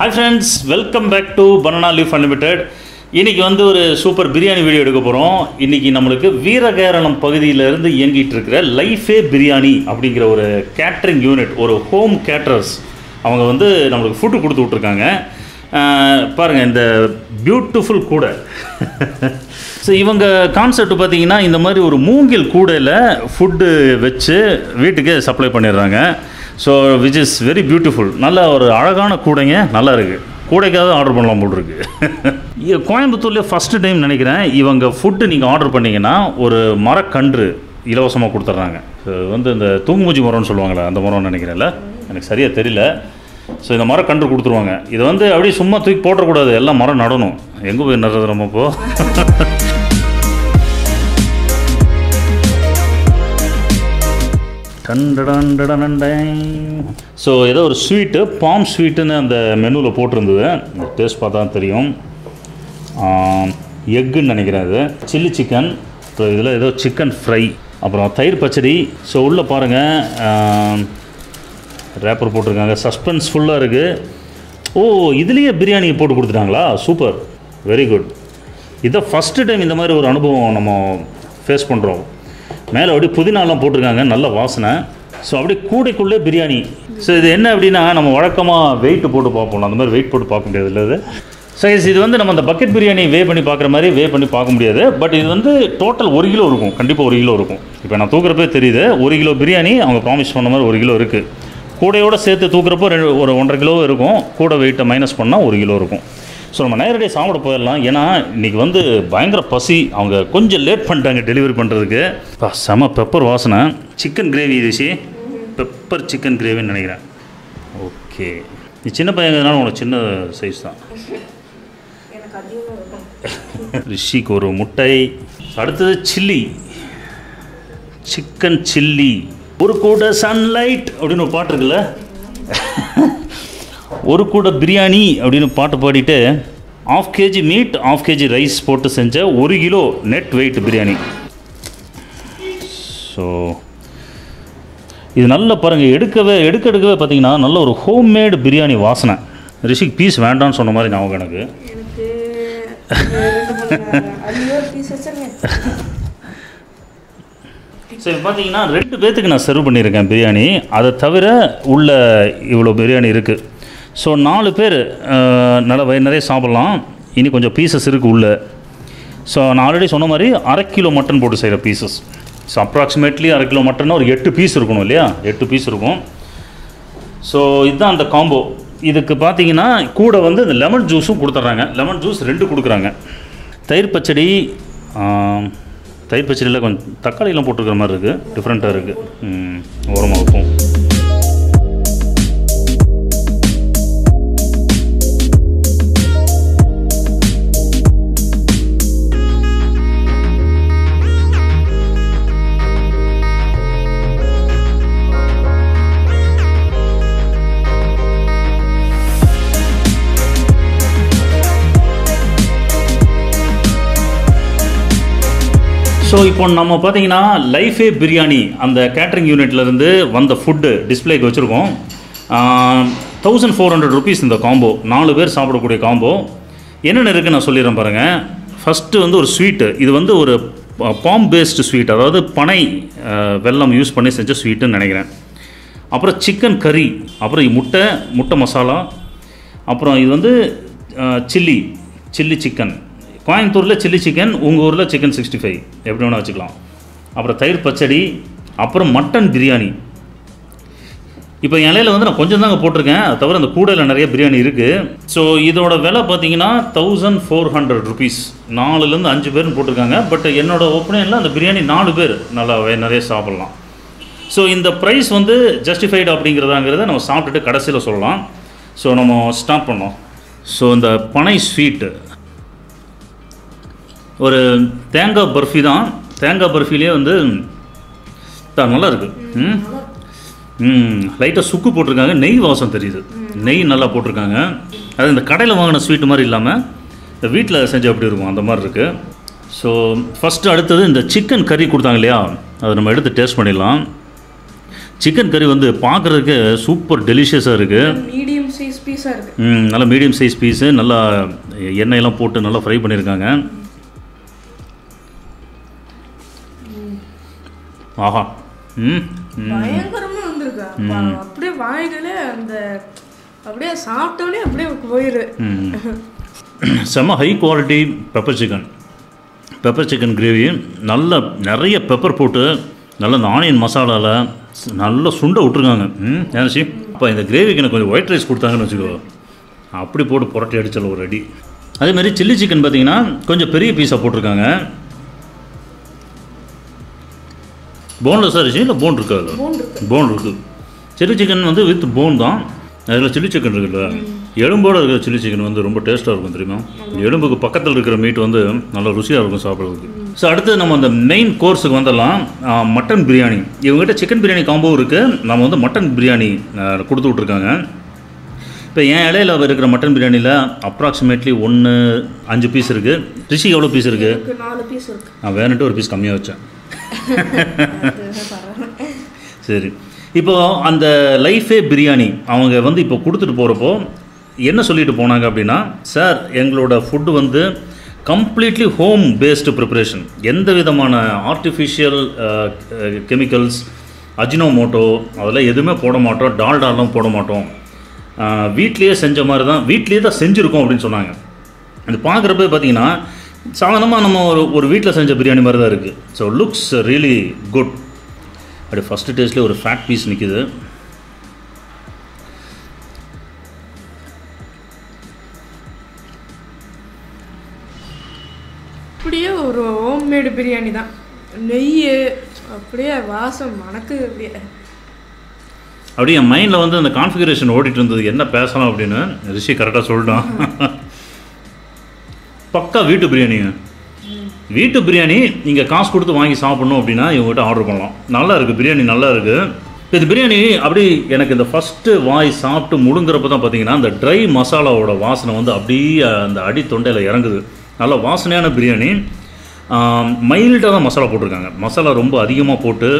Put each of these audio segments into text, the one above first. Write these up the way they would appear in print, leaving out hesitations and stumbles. Hi friends, welcome back to Banana Leaf Unlimited. இன்னைக்கு வந்து ஒரு சூப்பர் பிரியாணி வீடியோ எடுக்க போறோம். இன்னைக்கு நமக்கு வீரகேரளம் பகுதியில இருந்து இயங்கிட்டு இருக்கிற லைஃபே பிரியாணி அப்படிங்கிற ஒரு கேட்டரிங் யூனிட், ஒரு ஹோம் கேட்டரர்ஸ் அவங்க வந்து நமக்கு ஃபுட் கொடுத்து விட்டுருக்காங்க. பாருங்க இந்த பியூட்டிஃபுல் கூடை. ஸோ இவங்க கான்செப்ட் பார்த்தீங்கன்னா இந்த மாதிரி ஒரு மூங்கில் கூடையில் ஃபுட்டு வச்சு வீட்டுக்கு சப்ளை பண்ணிடுறாங்க. So which is very beautiful. நல்ல ஒரு அழகான கூடைங்க, நல்லா இருக்குது. கூடைக்காக ஆர்டர் பண்ணலாம் போல் இருக்குது. கோயம்புத்தூர்லேயே ஃபஸ்ட்டு டைம் நினைக்கிறேன் இவங்க ஃபுட்டு நீங்கள் ஆர்டர் பண்ணிங்கன்னா ஒரு மரக்கன்று இலவசமாக கொடுத்துட்றாங்க. வந்து இந்த தூங்குமூச்சி மரம்னு சொல்லுவாங்களே அந்த மரம்னு நினைக்கிறேன்ல, எனக்கு சரியாக தெரியல. ஸோ இந்த மரக்கன்று கொடுத்துருவாங்க. இது வந்து அப்படியே சும்மா தூக்கி போட்டக்கூடாது, எல்லாம் மரம் நடணும். எங்கே போய் நடுறது நம்ம இப்போது? ஸோ ஏதோ ஒரு ஸ்வீட்டு, பாம் ஸ்வீட்டுன்னு அந்த மெனுவில் போட்டிருந்தது. டேஸ்ட் பார்த்தா தெரியும். எக்குன்னு நினைக்கிறேன், அது சில்லி சிக்கன். அப்புறம் இதில் ஏதோ சிக்கன் ஃப்ரை, அப்புறம் தயிர் பச்சடி. ஸோ உள்ளே பாருங்கள் ரேப்பர் போட்டிருக்காங்க. சஸ்பென்ஸ் ஃபுல்லாக இருக்குது. ஓ, இதுலேயே பிரியாணியை போட்டு கொடுத்துட்டாங்களா? Super, very good. இதான் ஃபஸ்ட்டு டைம் இந்த மாதிரி ஒரு அனுபவம் நம்ம ஃபேஸ் பண்ணுறோம். மேலே அப்படியே புதினாலாம் போட்டிருக்காங்க, நல்ல வாசனை. ஸோ அப்படியே கூடைக்குள்ளே பிரியாணி. ஸோ இது என்ன அப்படின்னா நம்ம வழக்கமாக வெயிட்டு போட்டு பார்ப்போம், அந்த மாதிரி வெயிட் போட்டு பார்க்க முடியாது இல்லை இது. ஸோ இது வந்து நம்ம அந்த பக்கெட் பிரியாணி வே பண்ணி பார்க்குற மாதிரி வே பண்ணி பார்க்க முடியாது. பட் இது வந்து டோட்டல் 1 கிலோ இருக்கும், கண்டிப்பாக 1 கிலோ இருக்கும். இப்போ நான் தூக்குறப்பே தெரியுது 1 கிலோ பிரியாணி அவங்க ப்ராமிஸ் பண்ண மாதிரி 1 கிலோ இருக்குது. கூடையோடு சேர்த்து தூக்குறப்போ ஒரு 1.5 கிலோ இருக்கும். கூட வெயிட்டை மைனஸ் பண்ணால் 1 கிலோ இருக்கும். ஸோ நம்ம நேரடியாக சாப்பிட போயிடலாம். ஏன்னா இன்றைக்கி வந்து பயங்கர பசி. அவங்க கொஞ்சம் லேட் பண்ணிட்டாங்க டெலிவரி பண்ணுறதுக்கு. இப்போ செம பெப்பர் வாசனை. சிக்கன் கிரேவி, இது பெப்பர் சிக்கன் கிரேவின்னு நினைக்கிறேன். ஓகே, நீ சின்ன பையனால உனக்கு சின்ன சைஸ் தான். ரிஷிக்கு ஒரு முட்டை. அடுத்தது சில்லி, சிக்கன் சில்லி. ஒரு கூட சன்லைட் அப்படின்னு ஒரு பாட்டு இருக்குல்ல, ஒரு கூட பிரியாணி அப்படின்னு பாட்டு பாடிட்டு 1/2 kg மீட் 1/2 kg ரைஸ் போட்டு செஞ்ச 1 kilo net weight biryani. So இது நல்லா பாருங்கள், எடுக்கவே பார்த்தீங்கன்னா நல்ல ஒரு ஹோம்மேடு பிரியாணி வாசனை. ரிஷிக் பீஸ் வேண்டான்னு சொன்ன மாதிரி ஞாபகம் எனக்கு. ஸோ பார்த்தீங்கன்னா 2 பேர்த்துக்கு நான் சர்வ் பண்ணியிருக்கேன் பிரியாணி. அதை தவிர உள்ள இவ்வளோ பிரியாணி இருக்குது. ஸோ 4 பேர் நல்ல வயிறு நிறைய சாப்பிட்லாம். இனி கொஞ்சம் பீசஸ் இருக்குது உள்ளே. ஸோ நான் ஆல்ரெடி சொன்ன மாதிரி 1/2 கிலோ மட்டன் போட்டு செய்கிற பீசஸ். ஸோ அப்ராக்சிமேட்லி 1/2 கிலோ மட்டன்னா ஒரு 8 பீஸ் இருக்கணும் இல்லையா? 8 பீஸ் இருக்கும். ஸோ இதுதான் அந்த காம்போ. இதுக்கு பார்த்தீங்கன்னா கூட வந்து இந்த லெமன் ஜூஸும் கொடுத்துட்றாங்க. லெமன் ஜூஸ் 2 கொடுக்குறாங்க. தயிர் பச்சடி, தயிர் பச்சடியில் கொஞ்சம் தக்காளிலாம் போட்டுருக்கிற மாதிரி இருக்குது, டிஃப்ரெண்ட்டாக இருக்குது. ஓரமாக இருக்கும். ஸோ இப்போ நம்ம பார்த்தீங்கன்னா லைஃபே பிரியாணி அந்த கேட்ரிங் யூனிட்லேருந்து வந்த ஃபுட்டு டிஸ்பிளேக்கு வச்சுருக்கோம். 1400 ருபீஸ் இந்த காம்போ. 4 பேர் சாப்பிடக்கூடிய காம்போ. என்னென்ன இருக்குது நான் சொல்லிடுறேன் பாருங்கள். ஃபஸ்ட்டு வந்து ஒரு ஸ்வீட்டு. இது வந்து ஒரு பாம் பேஸ்டு ஸ்வீட், அதாவது பனை வெல்லம் யூஸ் பண்ணி செஞ்ச ஸ்வீட்டுன்னு நினைக்கிறேன். அப்புறம் சிக்கன் கறி, அப்புறம் முட்டை மசாலா, அப்புறம் இது வந்து சில்லி சிக்கன். கோயம்புத்தூரில் சில்லி சிக்கன், உங்கள் ஊரில் சிக்கன் 65, எப்படி வேணால் வச்சுக்கலாம். அப்புறம் தயிர் பச்சடி, அப்புறம் மட்டன் பிரியாணி. இப்போ இலையில் வந்து நான் கொஞ்சம் தாங்க போட்டிருக்கேன், அது தவிர அந்த கூடையில் நிறைய பிரியாணி இருக்குது. ஸோ இதோட விலை பார்த்தீங்கன்னா 1400 ருபீஸ். 4லேருந்து 5 பேர்னு போட்டிருக்காங்க. பட் என்னோடய ஒப்பீனியனில் அந்த பிரியாணி 4 பேர் நல்லா நிறைய சாப்பிட்லாம். ஸோ இந்த ப்ரைஸ் வந்து ஜஸ்டிஃபைடு அப்படிங்கிறதாங்கிறத நம்ம சாப்பிட்டுட்டு கடைசியில் சொல்லலாம். ஸோ நம்ம ஸ்டார்ட் பண்ணோம். ஸோ இந்த பனை ஸ்வீட்டு ஒரு தேங்காய் பர்ஃபி தான். தேங்காய் பர்ஃபிலே வந்து நல்லா இருக்குது. லைட்டாக சுக்கு போட்டிருக்காங்க, நெய் வாசம் தெரியுது. நெய் நல்லா போட்டிருக்காங்க. அது இந்த கடையில் வாங்கின ஸ்வீட்டு மாதிரி இல்லாமல் இந்த வீட்டில் செஞ்சு அப்படி இருக்கும், அந்த மாதிரி இருக்குது. ஸோ ஃபஸ்ட்டு அடுத்தது இந்த சிக்கன் கறி கொடுத்தாங்க இல்லையா, அதை நம்ம எடுத்து டேஸ்ட் பண்ணிடலாம். சிக்கன் கறி வந்து பார்க்குறதுக்கு சூப்பர் டெலிஷியஸாக இருக்குது. Medium size piece. Nalla medium size piece nalla enna illa potu nalla fry pannirukanga. Aha. பயங்கரமா வந்திருக்கா. அப்படியே வாயிலே அந்த அப்படியே சாப்பிட்டேனே அப்படியே போயிரு. செம high quality pepper chicken. Pepper chicken gravy நல்ல நிறைய பெப்பர் போட்டு நல்ல ஆனியன் மசாலால நல்ல சுண்ட விட்டுருக்காங்க. ஏனச்சி அப்ப இந்த கிரேவிக்கு எனக்கு கொஞ்சம் ஒயிட் ரைஸ் கொடுத்தாங்கன்னு வெச்சுக்கோ. அப்படி போட்டு புரட்டி அடிச்சல ஒரு அடி. அதே மாதிரி சில்லி chicken பாத்தீங்கன்னா கொஞ்சம் பெரிய பீஸா போட்டுருக்காங்க. Boneless ஆச்சு இல்ல bone இருக்கா இல்ல? Bone இருக்கு. சில்லி chicken வந்து வித் bone தான். அதுல சில்லி chicken இருக்குல்ல. எலும்போட இருக்கிற சில்லி chicken வந்து ரொம்ப டேஸ்டா இருக்கும் தெரியுமா? எலும்புக்கு பக்கத்துல இருக்கிற மீட் வந்து நல்ல ருசியா இருக்கும் சாப்பிடுறதுக்கு. சோ அடுத்து நம்ம அந்த மெயின் கோர்ஸ்க்கு வந்தலாம் மட்டன் பிரியாணி. இவங்ககிட்ட chicken பிரியாணி காம்போ இருக்கு. நம்ம வந்து மட்டன் பிரியாணி கொடுத்து விட்டுருக்காங்க. இப்போ ஏன் இலையில இருக்கிற மட்டன் பிரியாணியில் அப்ராக்சிமேட்லி 1 5 பீஸ் இருக்கு. ரிஷிக்கு எவ்வளோ பீஸ் இருக்கு? 4 பீஸ் இருக்கு. நான் வேணுட்டு ஒரு பீஸ் கம்மியாக வச்சேன். சரி, இப்போ அந்த லைஃபே பிரியாணி அவங்க வந்து இப்போ கொடுத்துட்டு போகிறப்போ என்ன சொல்லிட்டு போனாங்க அப்படின்னா, சார் எங்களோட ஃபுட்டு வந்து கம்ப்ளீட்லி ஹோம் பேஸ்டு ப்ரிப்பரேஷன், எந்த விதமான ஆர்டிஃபிஷியல் கெமிக்கல்ஸ் அஜினோமோட்டோ அதெல்லாம் எதுவுமே போட மாட்டோம், டால்டாலாம் போட மாட்டோம், வீட்லேயே செஞ்ச மாதிரி தான், வீட்லேயே தான் செஞ்சுருக்கோம் அப்படின்னு சொன்னாங்க. அது பார்க்குறப்ப பார்த்தீங்கன்னா சாதாரணமாக நம்ம ஒரு வீட்டில் செஞ்ச பிரியாணி மாதிரி தான் இருக்குது. So looks really good. அப்படி ஃபஸ்ட்டு டேஸ்ட்லேயே ஒரு ஃபேட் பீஸ் நிற்கிது. அப்படியே ஒரு ஹோம்மேடு பிரியாணி தான், நெய் அப்படியே வாசம் மணக்குது. அப்படியே அப்படியே என் மைண்டில் வந்து அந்த கான்ஃபிகரேஷன் ஓடிட்டு இருந்தது, என்ன பேசலாம் அப்படின்னு. ரிஷி கரெக்டாக சொல்லிட்டான். பக்கா வீட்டு பிரியாணிங்க. வீட்டு பிரியாணி நீங்கள் காசு கொடுத்து வாங்கி சாப்பிட்ணும் அப்படின்னா இவங்ககிட்ட ஆர்டர் பண்ணலாம். நல்லா இருக்குது பிரியாணி, நல்லா இருக்குது இது பிரியாணி. அப்படி எனக்கு இந்த ஃபஸ்ட்டு வாய் சாப்பிட்டு முழுங்குறப்ப தான் பார்த்தீங்கன்னா அந்த ட்ரை மசாலாவோட வாசனை வந்து அப்படியே அந்த அடி தொண்டையில் இறங்குது. நல்ல வாசனையான பிரியாணி, மைல்டாக தான் மசாலா போட்டிருக்காங்க. மசாலா ரொம்ப அதிகமாக போட்டு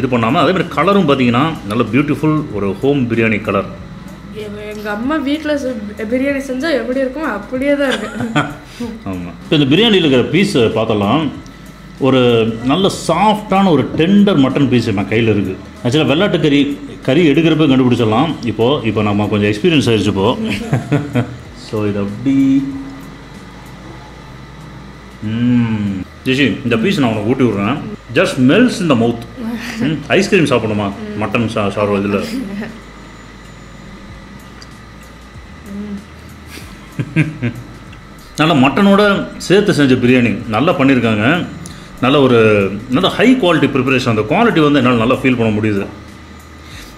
இது பண்ணாமல், அதே மாதிரி கலரும் பார்த்தீங்கன்னா நல்ல பியூட்டிஃபுல் ஒரு ஹோம் பிரியாணி கலர். எங்கள் அம்மா வீட்டில் பிரியாணி செஞ்சால் எப்படி இருக்கும் அப்படியே தான் இருக்கு. ஆமாம், இப்போ இந்த பிரியாணியில் இருக்கிற பீஸ் பார்த்தலாம். ஒரு நல்ல சாஃப்டான ஒரு டெண்டர் மட்டன் பீஸ் நம்ம கையில் இருக்குது. ஆக்சுவலாக வெள்ளாட்டு கறி கறி எடுக்கிறப்ப கண்டுபிடிச்சிடலாம். இப்போ நம்ம கொஞ்சம் எக்ஸ்பீரியன்ஸ் ஆயிடுச்சு இப்போ. ஸோ இது அப்படி ஜிஷி இந்த பீஸ் நான் உனக்கு ஊட்டி விட்றேன். Just melts in the mouth. Ice cream சாப்பிடணுமா மட்டன் சாறு இதில்? நல்லா மட்டனோட சேர்த்து செஞ்ச பிரியாணி நல்லா பண்ணியிருக்காங்க. நல்ல ஒரு நல்ல ஹை குவாலிட்டி ப்ரிப்பரேஷன். அந்த குவாலிட்டி வந்து என்னால் நல்லா ஃபீல் பண்ண முடியுது.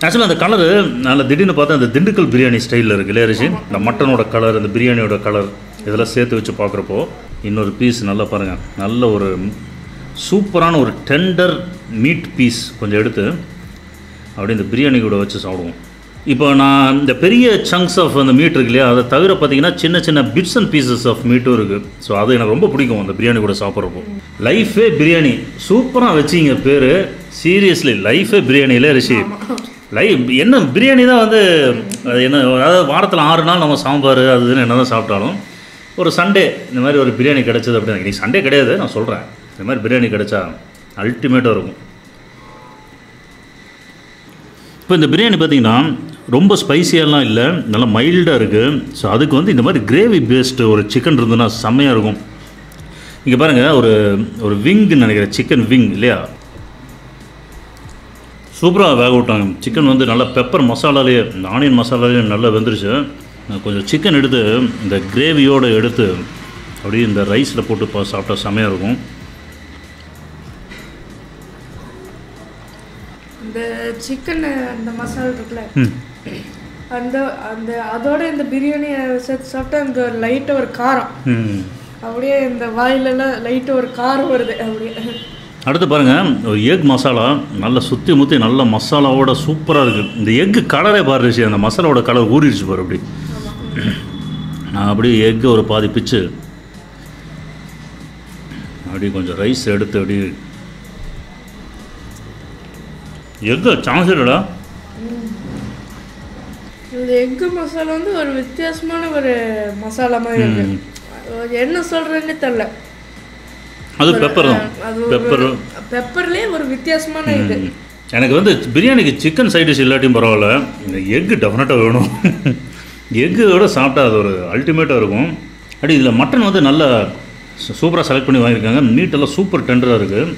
ஆக்சுவலாக அந்த கலரு நல்லா திடீர்னு பார்த்தா அந்த திண்டுக்கல் பிரியாணி ஸ்டைலில் இருக்குது இல்லையா ரிஷி? இந்த மட்டனோட கலர், அந்த பிரியாணியோட கலர் இதெல்லாம் சேர்த்து வச்சு பார்க்குறப்போ இன்னொரு பீஸ் நல்லா பாருங்கள். நல்ல ஒரு சூப்பரான ஒரு டெண்டர் மீட் பீஸ் கொஞ்சம் எடுத்து அப்படியே இந்த பிரியாணி கூட வச்சு சாப்பிடுவோம். இப்போ நான் இந்த பெரிய சங்க்ஸ் ஆஃப் அந்த மீட் இருக்கு இல்லையா, அதை தவிர பார்த்தீங்கன்னா சின்ன சின்ன பிட்ஸ் அண்ட் பீசஸ் ஆஃப் மீட்டும் இருக்குது. ஸோ அது எனக்கு ரொம்ப பிடிக்கும் அந்த பிரியாணி கூட சாப்பிட்றப்போ. லைஃபே பிரியாணி சூப்பராக வச்சுங்க பேர். சீரியஸ்லி லைஃபே பிரியாணியில ரிஷி என்ன பிரியாணி தான் வந்து அது என்ன, அதாவது வாரத்தில் 6 நாள் நம்ம சாம்பார் அதுன்னு என்ன தான் சாப்பிட்டாலும் ஒரு சண்டே இந்த மாதிரி ஒரு பிரியாணி கிடச்சிது அப்படின்னா, நீ சண்டே கிடையாது நான் சொல்கிறேன், இந்த மாதிரி பிரியாணி கிடச்சா அல்டிமேட்டாக இருக்கும். இப்போ இந்த பிரியாணி பார்த்திங்கன்னா ரொம்ப ஸ்பைஸியெல்லாம் இல்லை, நல்லா மைல்டாக இருக்குது. ஸோ அதுக்கு வந்து இந்த மாதிரி கிரேவி பேஸ்டு ஒரு சிக்கன் இருந்ததுன்னா செம்மையாக இருக்கும். இங்கே பாருங்கள் ஒரு விங்குன்னு நினைக்கிறேன், சிக்கன் விங் இல்லையா, சூப்பராக வேக விட்டாங்க. சிக்கன் வந்து நல்லா பெப்பர் மசாலாலேயே இந்த ஆனியன் மசாலாலேயே நல்லா வெந்துருச்சு. கொஞ்சம் சிக்கன் எடுத்து இந்த கிரேவியோடு எடுத்து அப்படியே இந்த ரைஸில் போட்டு சாப்பிட்டா செமையாக இருக்கும். இந்த சிக்கன் அந்த மசாலா இருக்குல்ல, அந்த அந்த அதோட இந்த பிரியாணியை சேர்த்து சாப்பிட்டா இந்த லைட்டாக ஒரு காரம் அப்படியே இந்த வாயிலெல்லாம் லைட்டாக ஒரு காரம் வருது அப்படியே. அடுத்து பாருங்கள் ஒரு எக் மசாலா நல்லா சுற்றி முற்றி நல்ல மசாலாவோட சூப்பராக இருக்குது. இந்த எக்கு கலரே பாருச்சு, அந்த மசாலாவோட கலர் ஊறிடுச்சு பாரு. அப்படி நான் அப்படியே எக்கு ஒரு பாதி பிச்சு அப்படியே கொஞ்சம் ரைஸ் எடுத்து அப்படியே எக்கு சான்ஸ் இல்லடா. எக்கு மசாலா வந்து ஒரு வித்தியாசமான ஒரு மசாலா மாதிரி இருக்கு. என்ன சொல்றேன்னு தெரியல. அது பெப்பர் தான். பெப்பர் பெப்பர்லயே ஒரு வித்தியாசமான இது. எனக்கு வந்து பிரியாணிக்கு சிக்கன் சைட் டிஷ் இல்லாட்டியும் பரவாயில்ல, இந்த எக்கு டெஃபினட்டா வேணும். எக்கோட சாப்பிட்டா அது ஒரு அல்டிமேட்டாக இருக்கும். அப்படி இதில் மட்டன் வந்து நல்லா சூப்பராக செலக்ட் பண்ணி வாங்கியிருக்காங்க. மீட்டெல்லாம் சூப்பர் டெண்டராக இருக்குது.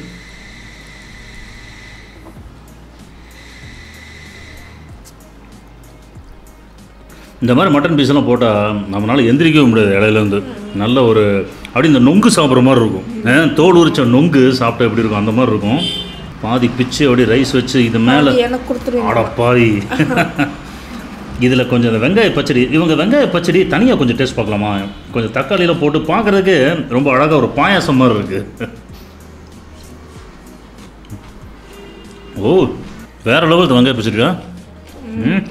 இந்த மாதிரி மட்டன் பீஸ்லாம் போட்டால் நம்மளால் எந்திரிக்கவும் முடியாது. இடையிலேருந்து நல்ல ஒரு அப்படி இந்த நொங்கு சாப்பிட்ற மாதிரி இருக்கும். தோல் உரிச்ச நொங்கு சாப்பிட்டா எப்படி இருக்கும், அந்த மாதிரி இருக்கும். பாதி பிச்சு அப்படியே ரைஸ் வச்சு இது மேலே ஆடா பாதி. இதில் கொஞ்சம் இந்த வெங்காய பச்சடி, இவங்க வெங்காய பச்சடி தனியாக கொஞ்சம் டேஸ்ட் பார்க்கலாமா? கொஞ்சம் தக்காளியெலாம் போட்டு பார்க்குறதுக்கு ரொம்ப அழகாக ஒரு பாயாசம் மாதிரி இருக்குது. ஓ வேறு லெவலுக்கு வெங்காய பச்சடியா? ம்,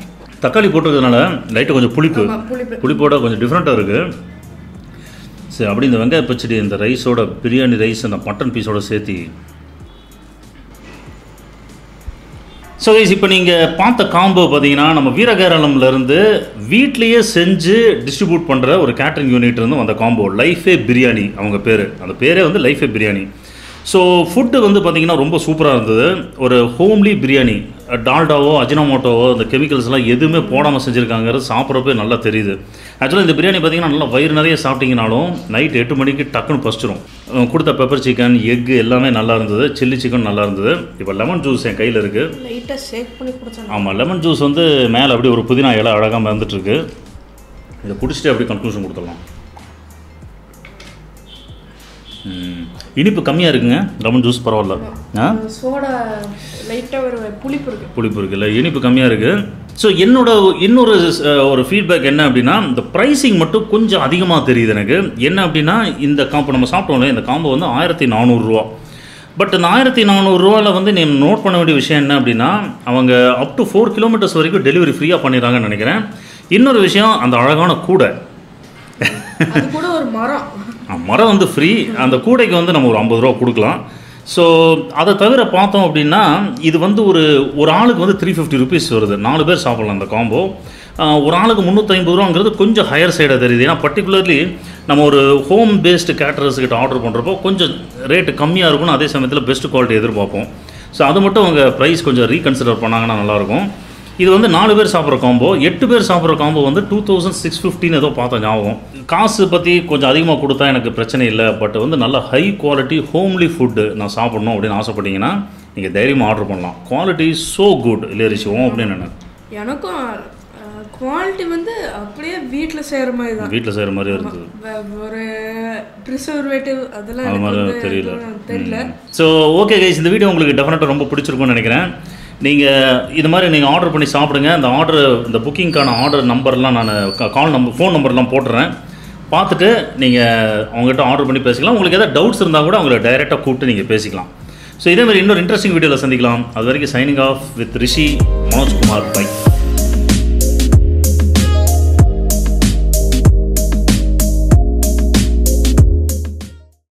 தக்காளி போட்டுக்கிறதுனால லைட்டாக கொஞ்சம் புளிப்பு புளிப்போட கொஞ்சம் டிஃப்ரெண்ட்டாக இருக்குது. சரி, அப்படி இந்த வெங்காய பச்சடி இந்த ரைஸோட பிரியாணி ரைஸ் அந்த மட்டன் பீஸோட சேர்த்தி. ஸோ இப்போ நீங்கள் பார்த்த காம்போ பார்த்தீங்கன்னா நம்ம வீரகேரளம்லேருந்து வீட்லேயே செஞ்சு டிஸ்ட்ரிபியூட் பண்ணுற ஒரு கேட்ரிங் யூனிட்லேருந்து வந்த காம்போ லைஃபே பிரியாணி. அவங்க பேர், அந்த பேரே வந்து லைஃபே பிரியாணி. ஸோ ஃபுட்டு வந்து பார்த்திங்கன்னா ரொம்ப சூப்பராக இருந்தது. ஒரு ஹோம்லி பிரியாணி, டால்டாவோ அஜினமோட்டோவோ அந்த கெமிக்கல்ஸ்லாம் எதுவுமே போடாமல் செஞ்சுருக்காங்கிறது சாப்பிட்றப்பே நல்லா தெரியுது. ஆக்சுவலாக இந்த பிரியாணி பார்த்திங்கன்னா நல்லா வயிறு நிறைய சாப்பிட்டிங்கனாலும் நைட் 8 மணிக்கு டக்குன்னு பசிச்சிடும். கொடுத்த பெப்பர் சிக்கன் எக்கு எல்லாமே நல்லா இருந்தது. சில்லி சிக்கன் நல்லா இருந்தது. இப்போ லெமன் ஜூஸ் என் கையில் இருக்குது, லைட்டாக ஷேக் பண்ணி குடிச்சேன். ஆமாம், லெமன் ஜூஸ் வந்து மேலே அப்படியே ஒரு புதினா இலை அழகாக மறந்துட்டுருக்கு. இதை குடிச்சிட்டு அப்படியே கன்க்ளூஷன் கொடுத்துடலாம். இனிப்பு கம்மியாக இருக்குங்க, லெமன் ஜூஸ் பரவாயில்ல. புளிப்பு இருக்குல்ல, இனிப்பு கம்மியாக இருக்குது. ஸோ என்னோட இன்னொரு ஒரு ஃபீட்பேக் என்ன அப்படின்னா, இந்த ப்ரைஸிங் மட்டும் கொஞ்சம் அதிகமாக தெரியுது எனக்கு. என்ன அப்படின்னா, இந்த காம்போ நம்ம சாப்பிட்டோம்ல, இந்த காம்போ வந்து 1400 ரூபா. பட் இந்த 1400 ரூபாவில் வந்து நீங்கள் நோட் பண்ண வேண்டிய விஷயம் என்ன அப்படின்னா, அவங்க அப் டு 4 கிலோமீட்டர்ஸ் வரைக்கும் டெலிவரி ஃப்ரீயாக பண்ணிடுறாங்கன்னு நினைக்கிறேன். இன்னொரு விஷயம், அந்த அழகான கூடை கூட ஒரு மரம் மரம் வந்து ஃப்ரீ. அந்த கூடைக்கு வந்து நம்ம ஒரு 50 ரூபா கொடுக்கலாம். ஸோ அதை தவிர பார்த்தோம் அப்படின்னா, இது வந்து ஒரு ஒரு ஆளுக்கு வந்து 350 ருபீஸ் வருது. 4 பேர் சாப்பிட்லாம் அந்த காம்போ. ஒரு ஆளுக்கு 350 ரூபாங்கிறது கொஞ்சம் ஹையர் சைடாக தெரியுது. ஏன்னா பர்டிகுலர்லி நம்ம ஒரு ஹோம் பேஸ்டு கேட்டரர்ஸ்கிட்ட ஆர்டர் பண்ணுறப்போ கொஞ்சம் ரேட்டு கம்மியாக இருக்கும்னு அதே சமயத்தில் பெஸ்ட் குவாலிட்டி எதிர்பார்ப்போம். ஸோ அது மட்டும் அவங்க ப்ரைஸ் கொஞ்சம் ரீகன்சிடர் பண்ணாங்கன்னா நல்லாயிருக்கும். இது வந்து 4 பேர் சாப்பிட்ற காம்போ. 8 பேர் சாப்பிட்ற காம்போ வந்து 2615 ஏதோ பார்த்தா ஞாபகம். காசு பற்றி கொஞ்சம் அதிகமாக கொடுத்தா எனக்கு பிரச்சனை இல்லை. பட் வந்து நல்ல ஹை குவாலிட்டி ஹோம்லி ஃபுட்டு நான் சாப்பிட்ணும் அப்படின்னு ஆசைப்பட்டீங்கன்னா நீங்கள் தைரியமாக ஆர்டர் பண்ணலாம். குவாலிட்டி ஸோ குட் இல்லையா ரிஷிவோம் அப்படின்னு நினைக்கிறேன். எனக்கும் குவாலிட்டி வந்து அப்படியே வீட்டில் செய்கிற மாதிரி தான், வீட்டில் செய்கிற மாதிரி இருந்தது. ஒரு ப்ரிசர்வேட்டிவ் அதெல்லாம் அது மாதிரி தெரியல தெரியல. ஸோ ஓகே கைஸ், இந்த வீடியோ உங்களுக்கு டெஃபினட்டாக ரொம்ப பிடிச்சிருக்கும்னு நினைக்கிறேன். நீங்கள் இது மாதிரி நீங்கள் ஆர்டர் பண்ணி சாப்பிடுங்க. அந்த ஆர்டர், இந்த புக்கிங்க்கான ஆர்டர் நம்பர்லாம் நான் கால் நம்பர் ஃபோன் நம்பர்லாம் போட்டுறேன். பார்த்துட்டு நீங்கள் அவங்ககிட்ட ஆர்டர் பண்ணி பேசிக்கலாம். உங்களுக்கு எதாவது டவுட்ஸ் இருந்தால் கூட அவங்கள டைரெக்டாக கூப்பிட்டு நீங்கள் பேசிக்கலாம். ஸோ இதேமாதிரி இன்னொரு இன்ட்ரெஸ்டிங் வீடியோவில் சந்திக்கலாம். அது வரைக்கும் signing off with Rishi Manojkumar. By.